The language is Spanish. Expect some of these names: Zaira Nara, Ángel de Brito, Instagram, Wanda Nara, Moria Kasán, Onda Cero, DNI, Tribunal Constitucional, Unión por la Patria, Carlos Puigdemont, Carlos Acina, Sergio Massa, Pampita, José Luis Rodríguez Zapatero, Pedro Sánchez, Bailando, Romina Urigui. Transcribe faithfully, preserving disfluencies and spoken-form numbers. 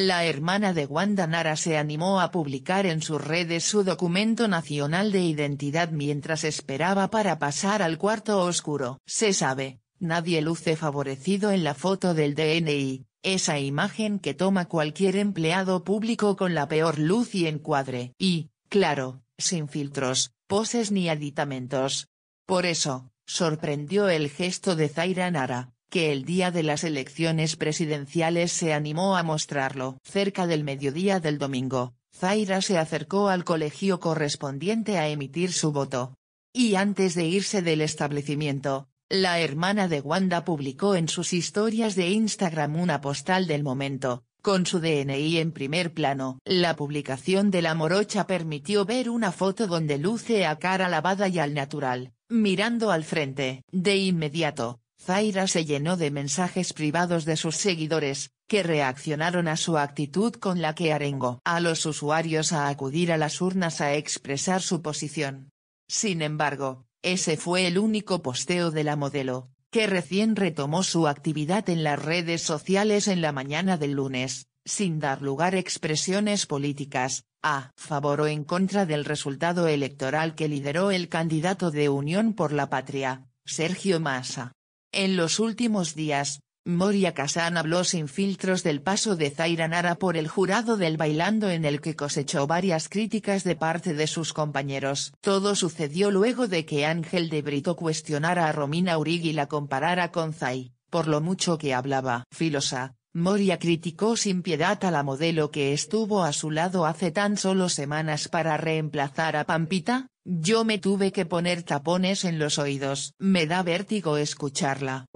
la hermana de Wanda Nara se animó a publicar en sus redes su documento nacional de identidad mientras esperaba para pasar al cuarto oscuro. Se sabe, nadie luce favorecido en la foto del D N I, esa imagen que toma cualquier empleado público con la peor luz y encuadre. Y, claro, sin filtros, poses ni aditamentos. Por eso, sorprendió el gesto de Zaira Nara, que el día de las elecciones presidenciales se animó a mostrarlo. Cerca del mediodía del domingo, Zaira se acercó al colegio correspondiente a emitir su voto. Y antes de irse del establecimiento, la hermana de Wanda publicó en sus historias de Instagram una postal del momento, con su D N I en primer plano. La publicación de la morocha permitió ver una foto donde luce a cara lavada y al natural, mirando al frente. De inmediato, Zaira se llenó de mensajes privados de sus seguidores, que reaccionaron a su actitud con la que arengó a los usuarios a acudir a las urnas a expresar su posición. Sin embargo, ese fue el único posteo de la modelo, que recién retomó su actividad en las redes sociales en la mañana del lunes, sin dar lugar a expresiones políticas, a favor o en contra del resultado electoral que lideró el candidato de Unión por la Patria, Sergio Massa. En los últimos días, Moria Kasán habló sin filtros del paso de Zaira Nara por el jurado del Bailando, en el que cosechó varias críticas de parte de sus compañeros. Todo sucedió luego de que Ángel de Brito cuestionara a Romina Urigui y la comparara con Zai, por lo mucho que hablaba. Filosa, Moria criticó sin piedad a la modelo que estuvo a su lado hace tan solo semanas para reemplazar a Pampita. Yo me tuve que poner tapones en los oídos. Me da vértigo escucharla.